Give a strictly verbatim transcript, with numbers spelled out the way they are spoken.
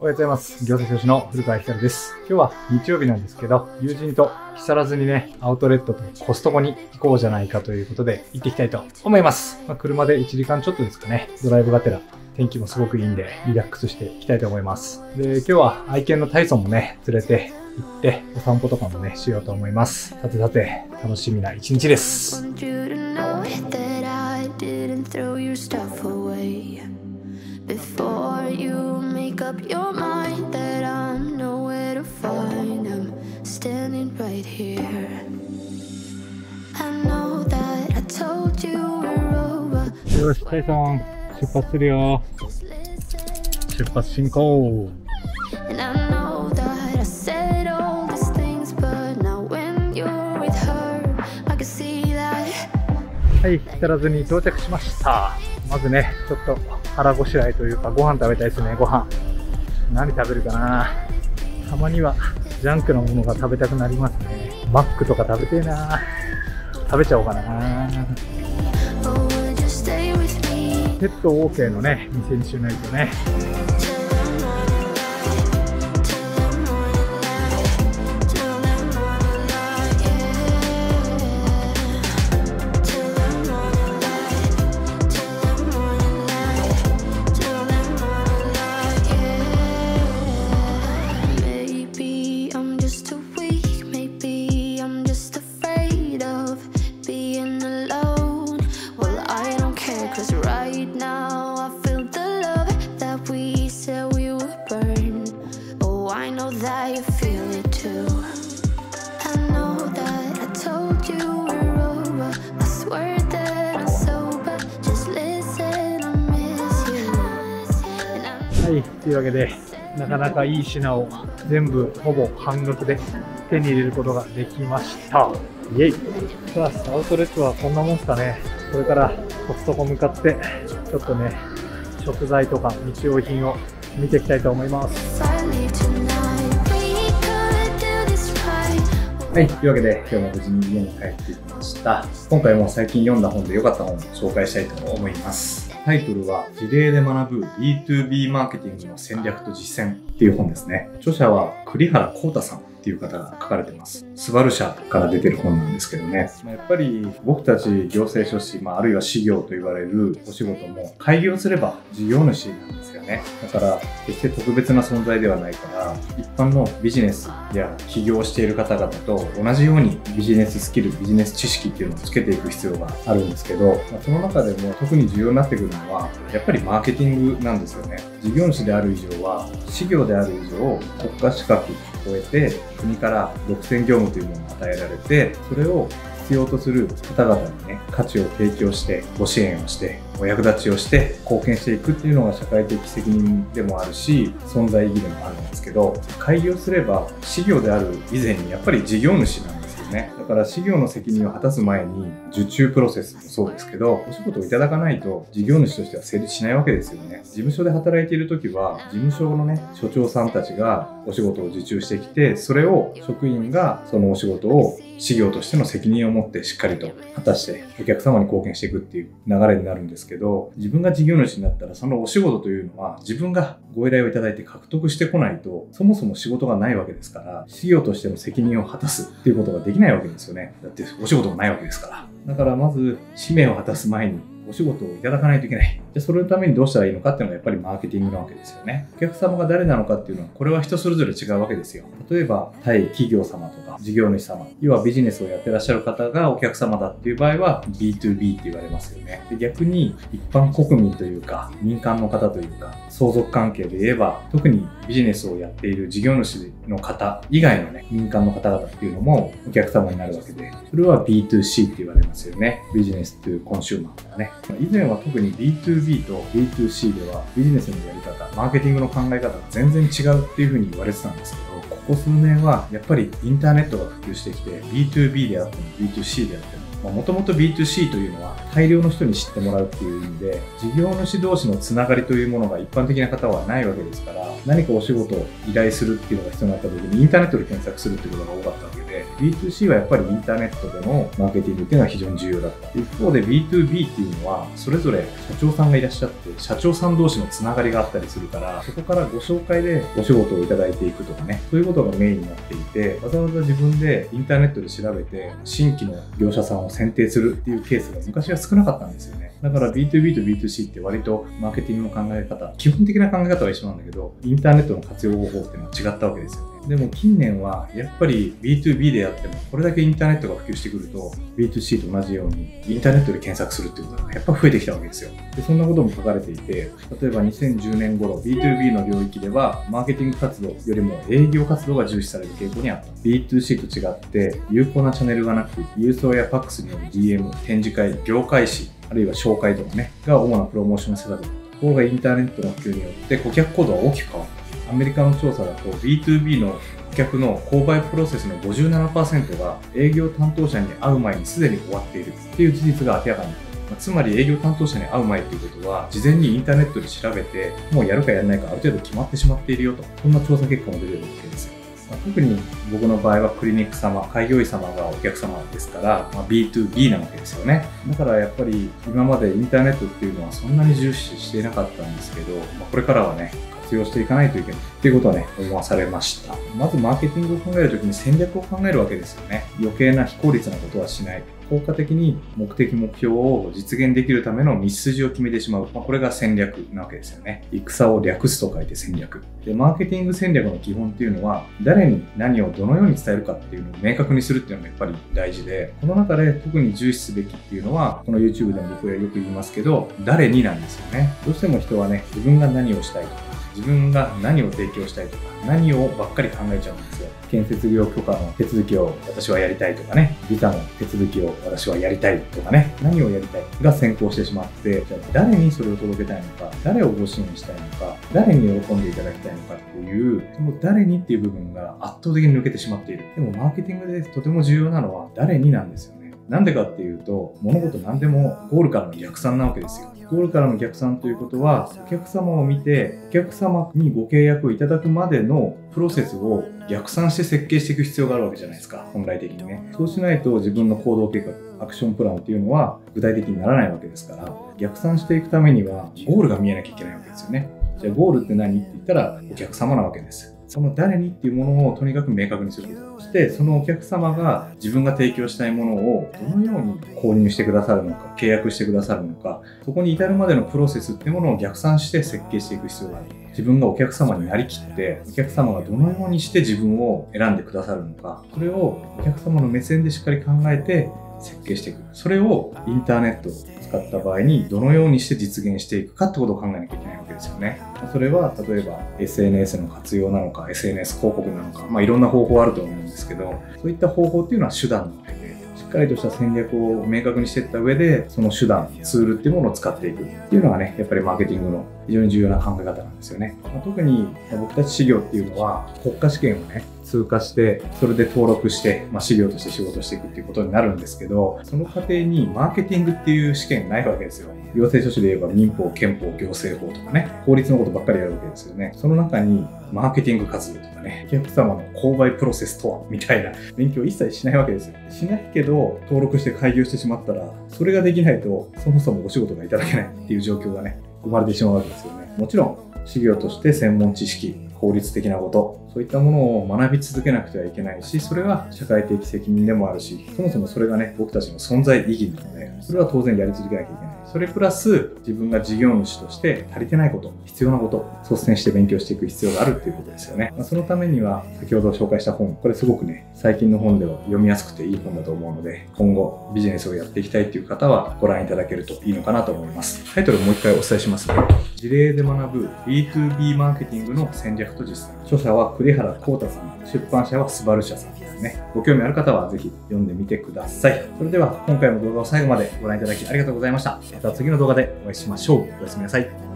おはようございます。餃子教師の古川光です。今日は日曜日なんですけど、友人と木更津にね、アウトレットとコストコに行こうじゃないかということで、行っていきたいと思います。まあ、車でいちじかんちょっとですかね、ドライブがてら。天気もすごくいいんで、リラックスしていきたいと思います。で、今日は愛犬のタイソンもね、連れて行って、お散歩とかもね、しようと思います。さてさて、楽しみな一日です。よし、タイソン。出発するよ。出発進行。はい、木更津に到着しました。まずね、ちょっと腹ごしらえというか、ご飯食べたいですね。ご飯。何食べるかな。たまにはジャンクなものが食べたくなりますね。マックとか食べてえな。食べちゃおうかな。ペット OK のね、店にしないとね。はい、というわけで、なかなかいい品を全部ほぼ半額で手に入れることができました。イエイ。さあ、アウトレットはこんなもんですかね。これからコストコ向かって、ちょっとね、食材とか日用品を見ていきたいと思います。はい、というわけで、今日も無事に家に帰ってきました。今回も最近読んだ本で良かった本を紹介したいと思います。タイトルは事例で学ぶ ビーツービー マーケティングの戦略と実践っていう本ですね。著者は栗原浩太さんっていう方が書かれてます。スバル社から出てる本なんですけどね。やっぱり僕たち行政書士、まあ、あるいは事業と言われるお仕事も開業すれば事業主なんですよね。だから決して特別な存在ではないから、一般のビジネスや起業している方々と同じようにビジネススキル、ビジネス知識っていうのをつけていく必要があるんですけど、まあ、その中でも特に重要になってくるのはやっぱりマーケティングなんですよね。事業主である以上は、事業である以上国家資格を超えて国から独占業務というものが与えられて、それを必要とする方々にね、価値を提供してご支援をしてお役立ちをして貢献していくっていうのが社会的責任でもあるし、存在意義でもあるんですけど、開業すれば事業である以前にやっぱり事業主なんですよね。だから事業の責任を果たす前に受注プロセスもそうですけど、お仕事をいただかないと事業主としては成立しないわけですよね。事務所で働いている時は事務所のね、所長さんたちがお仕事を受注してきて、それを職員がそのお仕事を事業としての責任を持ってしっかりと果たしてお客様に貢献していくっていう流れになるんですけど、自分が事業主になったらそのお仕事というのは自分がご依頼をいただいて獲得してこないとそもそも仕事がないわけですから、事業としての責任を果たすっていうことができないわけですよね。だってお仕事もないわけですから。だからまず使命を果たす前にお仕事をいただかないといけない。で、それのためにどうしたらいいのかっていうのがやっぱりマーケティングなわけですよね。お客様が誰なのかっていうのは、これは人それぞれ違うわけですよ。例えば、対企業様とか事業主様、要はビジネスをやってらっしゃる方がお客様だっていう場合は ビーツービー って言われますよね。で、逆に一般国民というか、民間の方というか、相続関係で言えば、特にビジネスをやっている事業主の方以外のね、民間の方々っていうのもお客様になるわけで、それは ビーツーシー って言われますよね。ビジネスというコンシューマーとかね。以前は特に ビーツービー と ビーツーシー ではビジネスのやり方、マーケティングの考え方が全然違うっていうふうに言われてたんですけど、ここ数年はやっぱりインターネットが普及してきて、ビーツービー であっても ビーツーシー であってももともと ビーツーシー というのは大量の人に知ってもらうっていう意味で、事業主同士のつながりというものが一般的な方はないわけですから、何かお仕事を依頼するっていうのが必要になった時にインターネットで検索するっていうことが多かったわけで、 ビーツーシー はやっぱりインターネットでのマーケティングっていうのは非常に重要だった。一方で ビーツービー っていうのはそれぞれ社長さんがいらっしゃって、社長さん同士のつながりがあったりするから、そこからご紹介でお仕事をいただいていくとかね、そういうことがメインになっていて、わざわざ自分でインターネットで調べて新規の業者さんを選定するっていうケースが昔は少なかったんですよね。だから ビーツービー と ビーツーシー って割とマーケティングの考え方、基本的な考え方は一緒なんだけど、インターネットの活用方法っていうのは違ったわけですよね。でも近年はやっぱり ビーツービー であっても、これだけインターネットが普及してくると ビーツーシー と同じようにインターネットで検索するってことがやっぱ増えてきたわけですよ。でそんなことも書かれていて、例えばにせんじゅうねん頃 ビーツービー の領域ではマーケティング活動よりも営業活動が重視される傾向にあった。 ビーツーシー と違って有効なチャンネルがなく、郵送や ファックス による ディーエム、 展示会、業界誌、あるいは紹介とかねが主なプロモーション施策だった。ところがインターネットの普及によって顧客行動は大きく変わった。アメリカの調査だと ビーツービー の顧客の購買プロセスの ごじゅうななパーセント が営業担当者に会う前にすでに終わっているっていう事実が明らかになった。つまり営業担当者に会う前ということは、事前にインターネットで調べてもうやるかやらないかある程度決まってしまっているよと、そんな調査結果も出てるわけですよ。特に僕の場合はクリニック様、開業医様がお客様ですから、まあ、ビーツービー なわけですよね。だからやっぱり今までインターネットっていうのはそんなに重視していなかったんですけど、まあ、これからはね活用していかないといけないっていうことはね思わされました。まずマーケティングを考えるときに戦略を考えるわけですよね。余計な非効率なことはしない。効果的に目的目標を実現できるための道筋を決めてしまう、まあ、これが戦略なわけですよね。戦を略すと書いて戦略で、マーケティング戦略の基本っていうのは誰に何をどのように伝えるかっていうのを明確にするっていうのがやっぱり大事で、この中で特に重視すべきっていうのは、この YouTube でも僕はよく言いますけど、誰になんですよね。どうしても人はね、自分が何をしたいとか自分が何を提供したいとか何をばっかり考えちゃうんですよ。建設業許可の手続きを私はやりたいとかね、ビザの手続きを私はやりたいとかね、何をやりたいが先行してしまって、じゃあ誰にそれを届けたいのか、誰をご支援したいのか、誰に喜んでいただきたいのかっていう、その誰にっていう部分が圧倒的に抜けてしまっている。でもマーケティングでとても重要なのは誰になんですよね。なんでかっていうと、物事何でもゴールからの逆算なわけですよ。ゴールからの逆算ということは、お客様を見てお客様にご契約をいただくまでのプロセスを逆算して設計していく必要があるわけじゃないですか、本来的にね。そうしないと自分の行動計画、アクションプランっていうのは具体的にならないわけですから、逆算していくためにはゴールが見えなきゃいけないわけですよね。じゃあゴールって何って言ったらお客様なわけです。その誰にっていうものをとにかく明確にすること。そしてそのお客様が自分が提供したいものをどのように購入してくださるのか、契約してくださるのか、そこに至るまでのプロセスっていうものを逆算して設計していく必要がある。自分がお客様になりきって、お客様がどのようにして自分を選んでくださるのか、それをお客様の目線でしっかり考えて設計していく。それをインターネットを使った場合にどのようにして実現していくかってことを考えなきゃいけないわけですよね。それは例えば エスエヌエス の活用なのか、 エスエヌエス 広告なのか、まあいろんな方法あると思うんですけど、そういった方法っていうのは手段なわけで、しっかりとした戦略を明確にしていった上で、その手段、ツールっていうものを使っていくっていうのがね、やっぱりマーケティングの非常に重要な考え方なんですよね。まあ、特に僕たち事業っていうのは国家試験をね通過して、それで登録して、まあ、事業として仕事していくっていうことになるんですけど、その過程にマーケティングっていう試験ないわけですよ。行政書士で言えば民法、憲法、行政法とかね、法律のことばっかりやるわけですよね。その中にマーケティング活動とかね、お客様の購買プロセスとはみたいな勉強一切しないわけですよ。しないけど登録して開業してしまったら、それができないとそもそもお仕事がいただけないっていう状況がね生まれてしまうわけですよね。もちろん事業として専門知識、法律的なこと、そういったものを学び続けなくてはいけないし、それは社会的責任でもあるし、そもそもそれがね僕たちの存在意義なので、それは当然やり続けなきゃいけない。それプラス自分が事業主として足りてないこと、必要なこと、率先して勉強していく必要があるっていうことですよね。そのためには先ほど紹介した本、これすごくね最近の本では読みやすくていい本だと思うので、今後ビジネスをやっていきたいっていう方はご覧いただけるといいのかなと思います。タイトルもう一回お伝えしますね。事例で学ぶ ビーツービー マーケティングの戦略と実践。著者は栗原康太さん、出版社はスバル社さんですね。ご興味ある方はぜひ読んでみてください。それでは今回も動画を最後までご覧いただきありがとうございました。また次の動画でお会いしましょう。おやすみなさい。